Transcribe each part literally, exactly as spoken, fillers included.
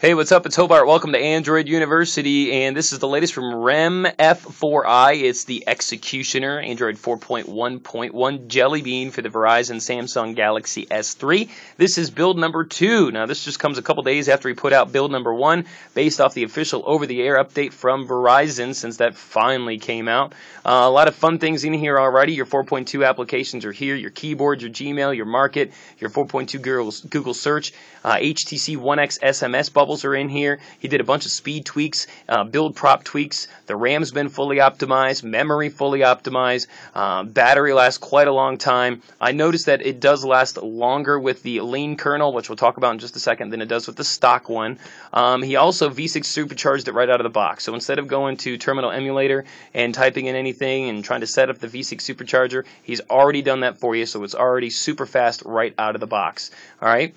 Hey, what's up? It's Hobart. Welcome to Android University, and this is the latest from R E M F four i. It's the Executioner, Android four point one point one Jelly Bean for the Verizon Samsung Galaxy S three. This is build number two. Now, this just comes a couple days after we put out build number one, based off the official over-the-air update from Verizon, since that finally came out. Uh, a lot of fun things in here already. Your four point two applications are here, your keyboard, your Gmail, your Market, your four point two Google, Google Search, uh, H T C One X S M S bubble are in here. He did a bunch of speed tweaks, uh, build prop tweaks. The RAM's been fully optimized, memory fully optimized, uh, battery lasts quite a long time. I noticed that it does last longer with the Lean Kernel, which we'll talk about in just a second, than it does with the stock one. Um, he also V six supercharged it right out of the box. So instead of going to Terminal Emulator and typing in anything and trying to set up the V six supercharger, he's already done that for you, so it's already super fast right out of the box. All right.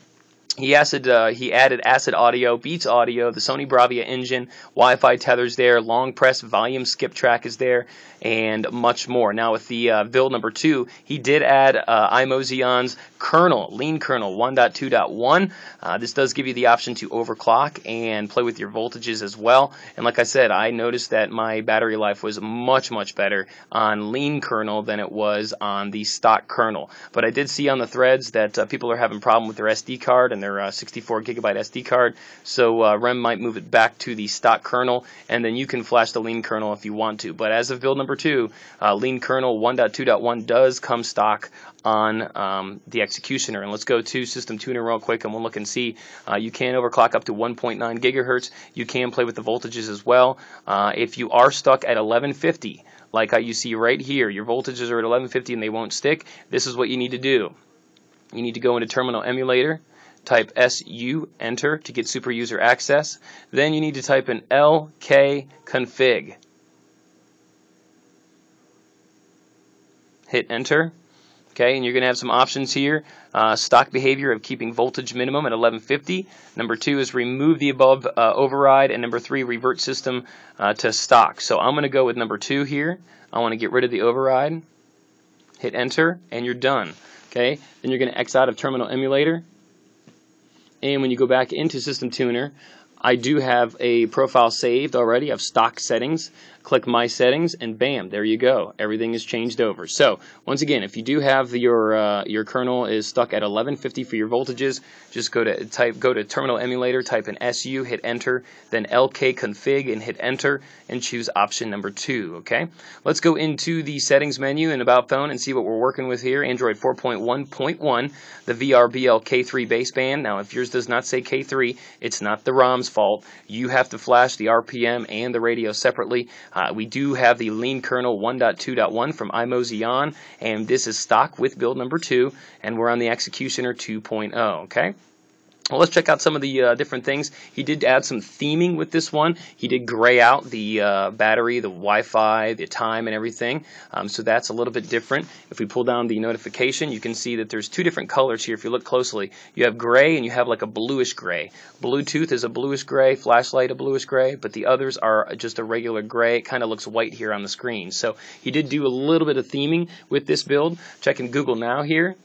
He, acid, uh, he added acid audio, Beats audio, the Sony Bravia engine, Wi-Fi tethers there, long press, volume skip track is there, and much more. Now with the uh, build number two, he did add uh, iMozion's kernel, Lean Kernel one point two point one. Uh, this does give you the option to overclock and play with your voltages as well. And like I said, I noticed that my battery life was much, much better on Lean Kernel than it was on the stock kernel. But I did see on the threads that uh, people are having a problem with their S D card and their uh, sixty-four gigabyte S D card, so uh, R E M might move it back to the stock kernel, and then you can flash the Lean Kernel if you want to. But as of build number two, uh, Lean Kernel one point two point one does come stock on um, the Executioner. And let's go to System Tuner real quick, and we'll look and see. Uh, you can overclock up to one point nine gigahertz. You can play with the voltages as well. Uh, if you are stuck at eleven fifty, like you see right here, your voltages are at eleven fifty and they won't stick, this is what you need to do. You need to go into Terminal Emulator, type S U, enter, to get super user access. Then you need to type in L K config. Hit enter. Okay, and you're going to have some options here. Uh, stock behavior of keeping voltage minimum at eleven fifty. Number two is remove the above uh, override. And number three, revert system uh, to stock. So I'm going to go with number two here. I want to get rid of the override. Hit enter, and you're done. Okay, then you're going to X out of Terminal Emulator. And when you go back into System Tuner, I do have a profile saved already of stock settings. Click My Settings, and bam, there you go. Everything is changed over. So once again, if you do have your uh, your kernel is stuck at eleven fifty for your voltages, just go to type go to Terminal Emulator, type in S U, hit enter, then L K config, and hit enter, and choose option number two. Okay, let's go into the settings menu in About Phone and see what we're working with here. Android four point one point one, the V R B L K three baseband. Now, if yours does not say K three, it's not the ROM's fault. You have to flash the R P M and the radio separately. Uh, we do have the Lean Kernel one point two point one from iMozion, and this is stock with build number two, and we're on the Executioner two point oh, okay? Well, let's check out some of the uh, different things. He did add some theming with this one. He did gray out the uh, battery, the Wi-Fi, the time, and everything. Um, so that's a little bit different. If we pull down the notification, you can see that there's two different colors here if you look closely. You have gray and you have like a bluish gray. Bluetooth is a bluish gray, flashlight a bluish gray, but the others are just a regular gray. It kind of looks white here on the screen. So he did do a little bit of theming with this build. Checking Google Now here.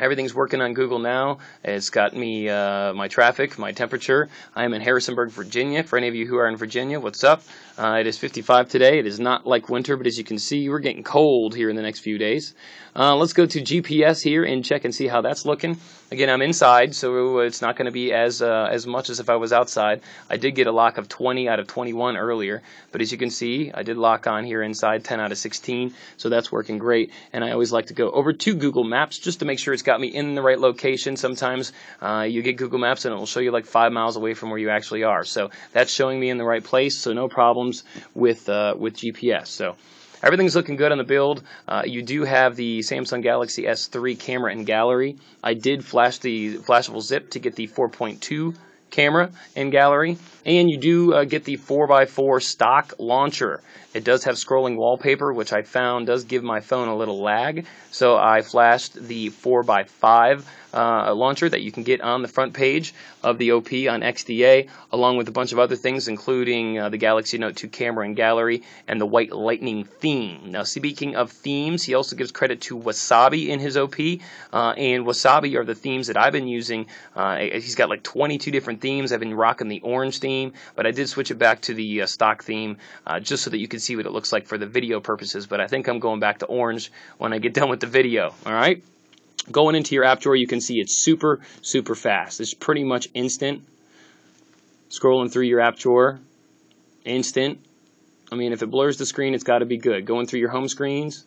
Everything's working on Google Now. It's got me uh, my traffic, my temperature. I am in Harrisonburg, Virginia. For any of you who are in Virginia, what's up? Uh, it is fifty-five today. It is not like winter, but as you can see, we're getting cold here in the next few days. Uh, let's go to G P S here and check and see how that's looking. Again, I'm inside, so it's not going to be as uh, as much as if I was outside. I did get a lock of twenty out of twenty-one earlier, but as you can see, I did lock on here inside ten out of sixteen, so that's working great. And I always like to go over to Google Maps just to make sure it's got me in the right location. Sometimes uh, you get Google Maps and it will show you like five miles away from where you actually are. So that's showing me in the right place, so no problems with, uh, with G P S. So everything's looking good on the build. Uh, you do have the Samsung Galaxy S three camera and gallery. I did flash the flashable zip to get the four point two camera and gallery, and you do uh, get the four by four stock launcher. It does have scrolling wallpaper, which I found does give my phone a little lag, so I flashed the four by five uh, launcher that you can get on the front page of the O P on X D A, along with a bunch of other things, including uh, the Galaxy Note two camera and gallery and the White Lightning theme. Now, speaking of themes, he also gives credit to Wasabi in his O P, uh, and Wasabi are the themes that I've been using. Uh, he's got like twenty-two different themes. I've been rocking the orange theme, but I did switch it back to the uh, stock theme uh, just so that you can see what it looks like for the video purposes, but I think I'm going back to orange when I get done with the video. All right, going into your app drawer, you can see it's super super fast. It's pretty much instant. Scrolling through your app drawer, instant. I mean, if it blurs the screen, it's got to be good. Going through your home screens,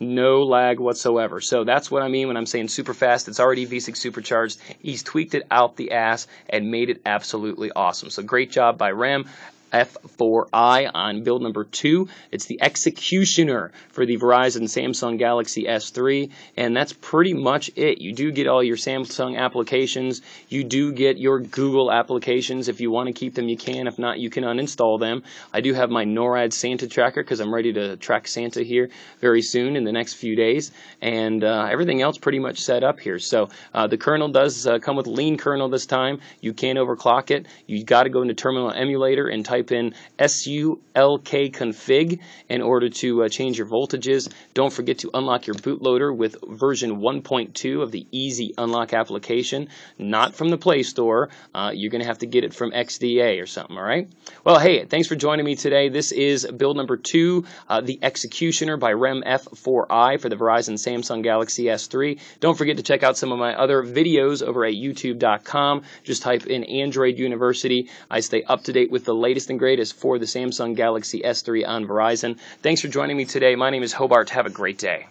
no lag whatsoever. So that's what I mean when I'm saying super fast. It's already V six supercharged. He's tweaked it out the ass and made it absolutely awesome. So great job by R E M F four i on build number two. It's the Executioner for the Verizon Samsung Galaxy S three, and that's pretty much it. You do get all your Samsung applications. You do get your Google applications. If you want to keep them, you can. If not, you can uninstall them. I do have my NORAD Santa tracker because I'm ready to track Santa here very soon in the next few days, and uh, everything else pretty much set up here. So uh, the kernel does uh, come with Lean Kernel this time. You can't overclock it. You got to go into Terminal Emulator and type in sulkconfig in order to uh, change your voltages. Don't forget to unlock your bootloader with version one point two of the Easy Unlock application, not from the Play Store. Uh, you're going to have to get it from X D A or something, all right? Well, hey, thanks for joining me today. This is build number two, uh, the Executioner by R E M F four i for the Verizon Samsung Galaxy S three. Don't forget to check out some of my other videos over at YouTube dot com. Just type in Android University. I stay up to date with the latest and greatest for the Samsung Galaxy S three on Verizon. Thanks for joining me today. My name is Hobart. Have a great day.